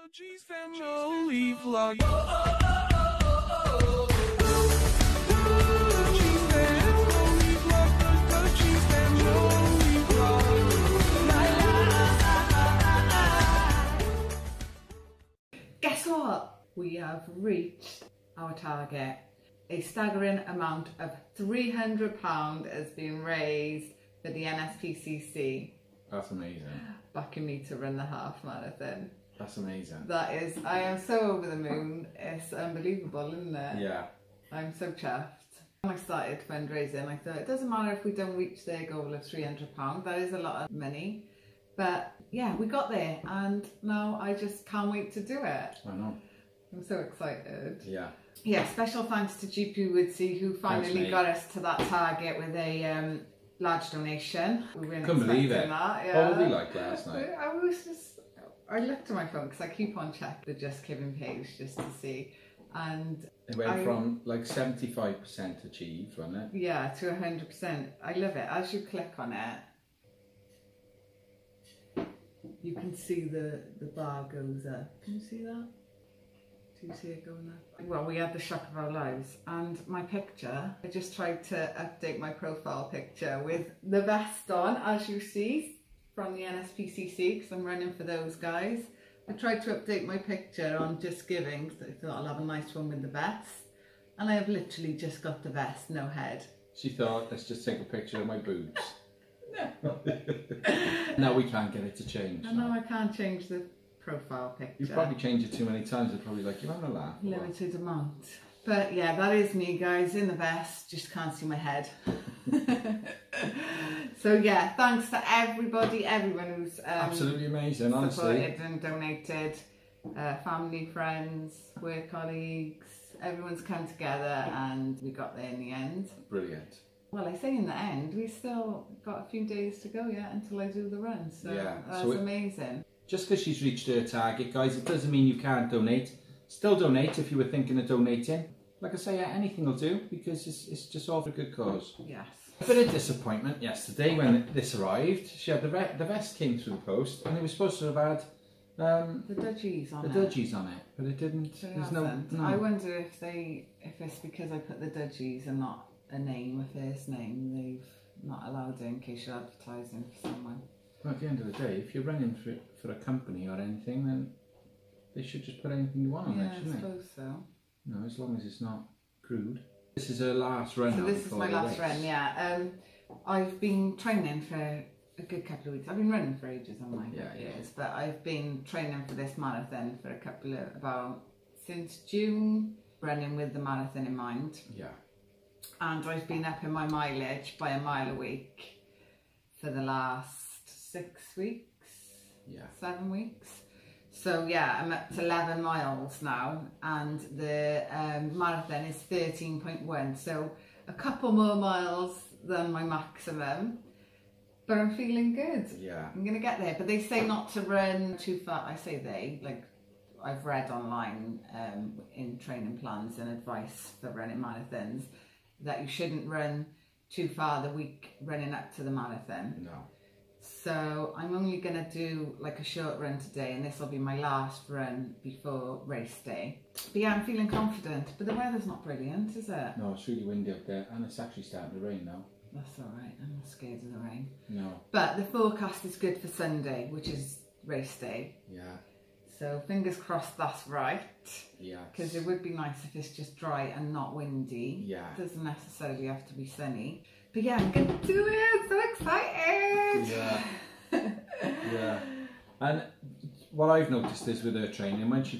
Dudgies family vlog. Guess what? We have reached our target. A staggering amount of £300 has been raised for the NSPCC. That's amazing. Backing me to run the half marathon. That's amazing. That is, I am so over the moon. It's unbelievable, isn't it? Yeah. I'm so chuffed. When I started fundraising, I thought it doesn't matter if we don't reach their goal of £300, that is a lot of money. But yeah, we got there and now I just can't wait to do it. I know. I'm so excited. Yeah. Yeah, special thanks to GP Woodsy who finally got us to that target with a large donation. We weren't expecting believe it. That. Yeah. What were we like last night? I was just... I looked at my phone because I keep on checking the JustGiving page just to see, and it went from like 75% achieved, wasn't it? Yeah, to 100%. I love it. As you click on it, you can see the bar goes up. Can you see that? Do you see it going up? Well, we had the shock of our lives, and my picture. I just tried to update my profile picture with the vest on, as you see. From the NSPCC, because I'm running for those guys. I tried to update my picture on JustGiving, so I thought I'll have a nice one with the vest. And I have literally just got the vest, no head. She thought, let's just take a picture of my boobs. No. Now we can't get it to change. I know I can't change the profile picture. You've probably changed it too many times, they're probably like, you want a laugh? Limited amount. But yeah, that is me, guys, in the vest, just can't see my head. So yeah, thanks to everybody, everyone who's absolutely amazing, supported and donated, family, friends, work colleagues, everyone's come together and we got there in the end. Brilliant. Well, I say in the end, we still got a few days to go yet until I do the run, so yeah, that's amazing. Just because she's reached her target, guys, it doesn't mean you can't donate. Still donate if you were thinking of donating. Like I say, anything will do because it's just all for a good cause. Yes. A bit of disappointment yesterday when this arrived. She had the vest came through the post and it was supposed to have had the Dudgies on it. The Dudgies on it, but it didn't. There's no. I wonder if it's because I put the Dudgies and not a name, a first name. They've not allowed it in case you're advertising for someone. Well, at the end of the day, if you're running for a company or anything, then they should just put anything you want on it, shouldn't they? Yeah, I suppose so. No, as long as it's not crude. This is her last run. So this is my last run, yeah. I've been training for a good couple of weeks. I've been running for ages, haven't I? Yeah, years. But I've been training for this marathon for about since June, running with the marathon in mind. Yeah. And I've been upping my mileage by a mile a week for the last 6 weeks. Yeah. 7 weeks. So yeah, I'm up to 11 miles now and the marathon is 13.1, so a couple more miles than my maximum, but I'm feeling good. Yeah. I'm going to get there, but they say not to run too far. I say they, like I've read online in training plans and advice for running marathons that you shouldn't run too far the week running up to the marathon. No. So I'm only going to do like a short run today and this will be my last run before race day. But yeah, I'm feeling confident, but the weather's not brilliant, is it? No, it's really windy up there and it's actually starting to rain now. That's alright, I'm not scared of the rain. No. But the forecast is good for Sunday, which is race day. Yeah. So fingers crossed that's right. Yeah. Because it would be nice if it's just dry and not windy. Yeah. It doesn't necessarily have to be sunny. But yeah, I'm gonna do it. So excited! Yeah, yeah. And what I've noticed is with her training, when she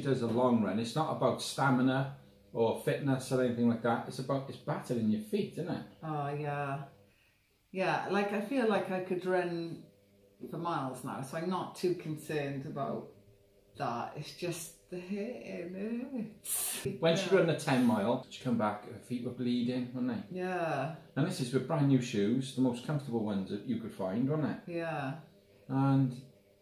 does a long run, it's not about stamina or fitness or anything like that. It's battling your feet, isn't it? Oh yeah, yeah. Like I feel like I could run for miles now, so I'm not too concerned about that. It's just the hurting. When she ran the 10 mile, she come back, her feet were bleeding, weren't they? Yeah. And this is with brand new shoes, the most comfortable ones that you could find, weren't it? Yeah. And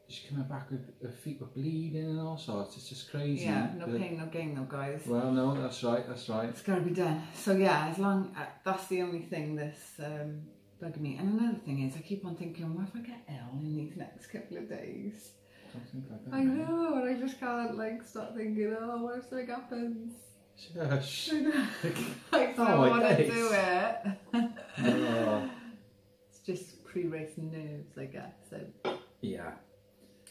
she came back with her feet were bleeding and all sorts, it's just crazy. Yeah, no pain, no gain though, guys. Well, no, that's right, that's right. It's got to be done. So yeah, as long, that's the only thing that's bugging me. And another thing is, I keep on thinking, what if I get ill in these next couple of days? Like that, I know, and I just can't like stop thinking, oh, what if something happens? Shush. Like, so oh, I want to do it. Oh. It's just pre-race nerves, I guess. So. Yeah.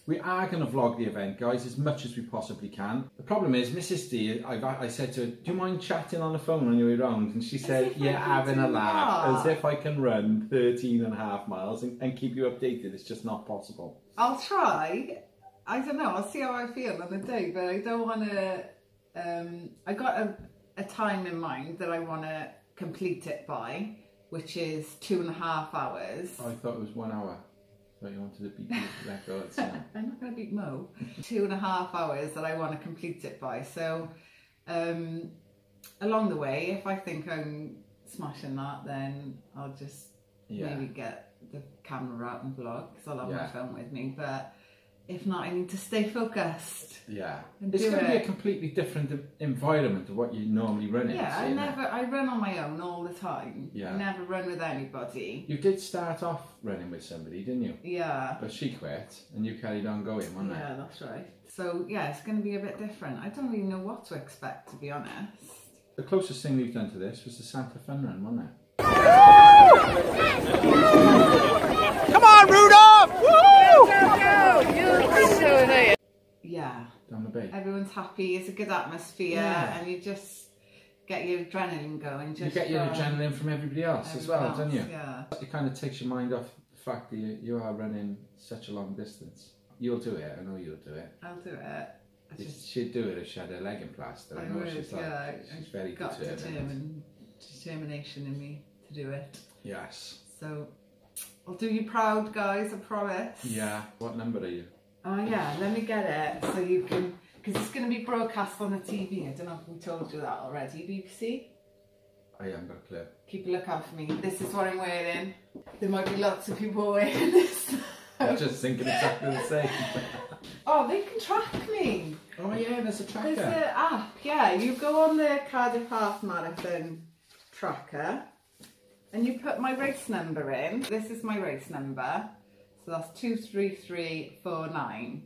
We are going to vlog the event, guys, as much as we possibly can. The problem is, Mrs. D, I said to her, do you mind chatting on the phone when you're around? And she said, yeah, having a laugh, as if I can run 13.5 miles and keep you updated. It's just not possible. I'll try. I don't know. I'll see how I feel on the day, but I don't want to... I got a time in mind that I want to complete it by, which is 2.5 hours. I thought it was 1 hour. But you wanted to beat the record, so. I'm not going to beat Mo. 2.5 hours that I want to complete it by. So along the way, if I think I'm smashing that, then I'll just maybe get the camera out and vlog, because I'll have my phone with me. But if not, I need to stay focused. Yeah. It's going to be a completely different environment to what you normally run in. Yeah, I run on my own all the time. Yeah. I never run with anybody. You did start off running with somebody, didn't you? Yeah. But she quit and you carried on going, wasn't it? Yeah, that's right. So, yeah, it's going to be a bit different. I don't even know what to expect, to be honest. The closest thing we've done to this was the Santa Fun Run, wasn't it? Come on, Rudolph! Woo! Yeah. Down the bay. Everyone's happy. It's a good atmosphere, and you just get your adrenaline going. Just you get your adrenaline from everybody else as well, don't you? Yeah. It kind of takes your mind off the fact that you are running such a long distance. You'll do it. I know you'll do it. I'll do it. She'd do it if she had her leg in plaster. I know would, she's like, she's very determined. Determination in me to do it. Yes. So, I'll do you proud, guys. I promise. Yeah. What number are you? Oh yeah, let me get it so you can, because it's going to be broadcast on the TV. I don't know if we told you that already, BBC? I haven't got a clue. Keep a lookout for me. This is what I'm wearing. There might be lots of people wearing this. I'm just thinking exactly the same. Oh, they can track me. Oh yeah, there's a tracker. There's an app, yeah. You go on the Cardiff Half Marathon tracker and you put my race number in. This is my race number. So that's 23349.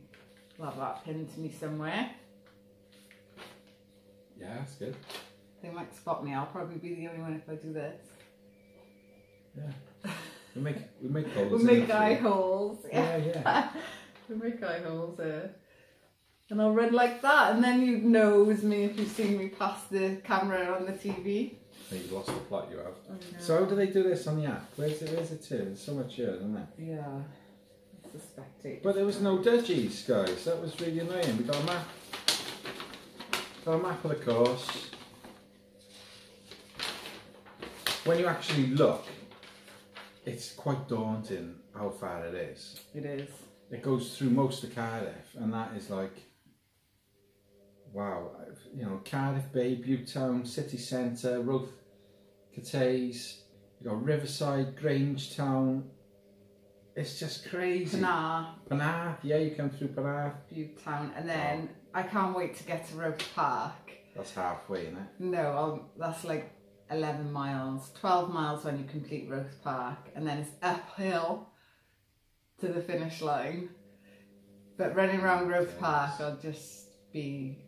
I'll have that pinned to me somewhere. Yeah, that's good. They might spot me. I'll probably be the only one if I do this. Yeah. We make holes. We make eye holes. Yeah, yeah. We make eye holes there. And I'll run like that, and then you'd nose me if you see me past the camera on the TV. You've lost the plot you have. So how do they do this on the app? Where's it to? There's so much here, isn't there? Yeah, I suspect it. But there was no Dudgies, guys. That was really annoying. We got a map. Got a map of the course. When you actually look, it's quite daunting how far it is. It is. It goes through most of Cardiff, and that is like... Wow, you know, Cardiff Bay, Bute Town, City Centre, Roath, Cathays, you got Riverside, Grangetown. It's just crazy. Penarth, yeah, you come through Penarth. Bute Town, and then I can't wait to get to Roath Park. That's halfway, isn't it? No, that's like 11 miles, 12 miles when you complete Roath Park, and then it's uphill to the finish line. But running around Roath Park, I'll just be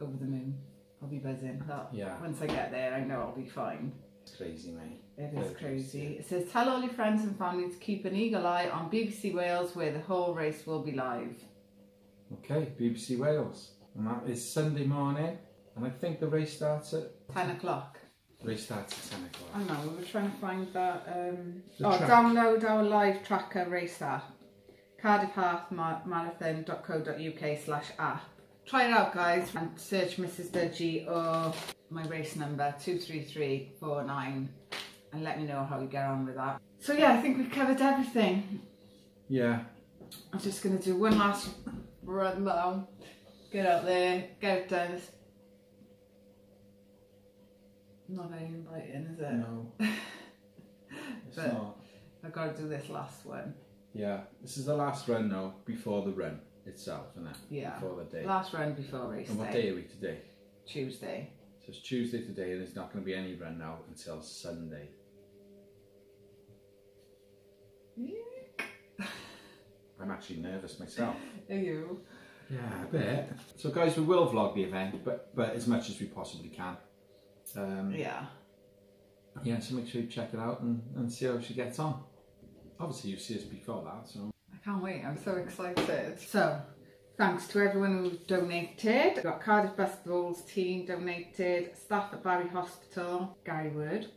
over the moon. I'll be buzzing. Once I get there, I know I'll be fine. It's crazy, mate. It is crazy. It says, tell all your friends and family to keep an eagle eye on BBC Wales, where the whole race will be live. Okay, BBC Wales. And that is Sunday morning. And I think the race starts at... 10 o'clock. Race starts at 10 o'clock. I know, we were trying to find that... download our live tracker race app. CardiffHalfMarathon.co.uk/app. Try it out, guys, and search Mrs. Dudgie or my race number 23349 and let me know how you get on with that. So yeah, I think we've covered everything. Yeah. I'm just going to do one last run now. Get out there, get it done. It's not very inviting, is it? No. It's but not. I've got to do this last one. Yeah. This is the last run now before the run itself, isn't it? Yeah. Before the day. Last run before race day. And what day are we today? Tuesday. So it's Tuesday today, and there's not going to be any run now until Sunday. I'm actually nervous myself. Are you? Yeah, a bit. So guys, we will vlog the event, but as much as we possibly can. Yeah, so make sure you check it out and see how she gets on. Obviously you've seen us before that, so... I can't wait, I'm so excited. So, thanks to everyone who donated. We've got Cardiff Festival's team donated, staff at Barry Hospital, Guy Wood,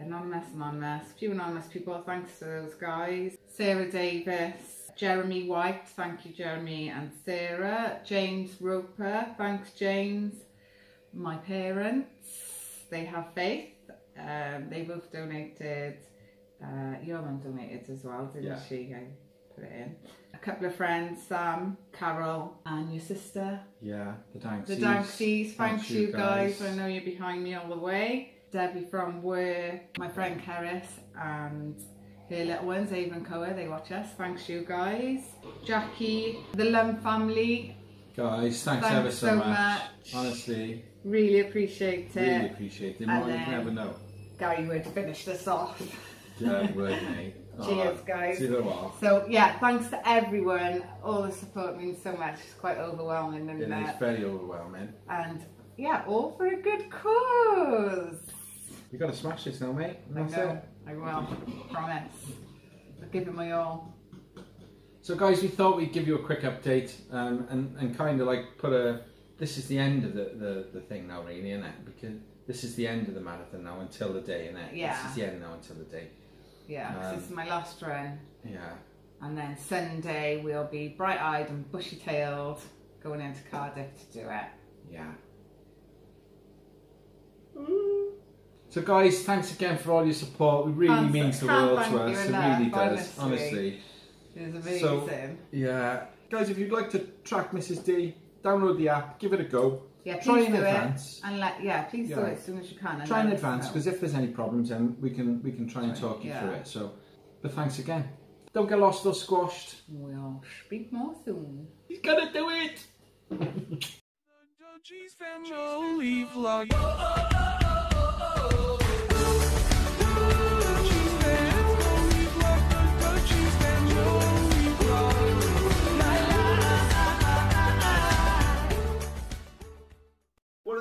Anonymous, few anonymous people, thanks to those guys. Sarah Davis, Jeremy White, thank you Jeremy and Sarah. James Roper, thanks James. My parents, they have faith. They both donated. Your mum donated as well, didn't she? I put it in. A couple of friends, Sam, Carol, and your sister. Yeah, the Danksies. The Danksies, thank you guys. I know you're behind me all the way. Debbie from work, my friend Keris, and her little ones, Ava and Koa, they watch us. Thanks you guys. Jackie, the Lum family. Guys, thanks ever so much. Honestly. Really appreciate it. Really appreciate it. More you never know. Gary would finish this off. Yeah, he would, mate. Cheers, guys. See you tomorrow. So, yeah, thanks to everyone. All the support means so much. It's quite overwhelming, isn't it? It is very overwhelming. And, yeah, all for a good cause. You've got to smash this now, mate. That's I know. It. I will. Promise. I'll give it my all. So, guys, we thought we'd give you a quick update and kind of like put a... This is the end of the thing now, really, isn't it? Because... This is the end of the marathon now until the day, innit? Yeah. This is the end now until the day. Yeah, because this is my last run. Yeah. And then Sunday we'll be bright-eyed and bushy-tailed going into Cardiff to do it. Yeah. So guys, thanks again for all your support. It really means the world to us. It really does, honestly. It was amazing. So, yeah. Guys, if you'd like to track Mrs. D, download the app, give it a go. Yeah, try in advance. And please do it as soon as you can. Try in advance, because if there's any problems, then we can try and talk you through it. So, but thanks again. Don't get lost or squashed. We'll speak more soon. He's gonna do it. The Dudgies.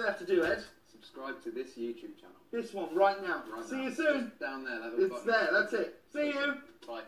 Have to do it. Subscribe to this YouTube channel. This one right now. See you soon. Down there. It's there. That's it. See you. Bye.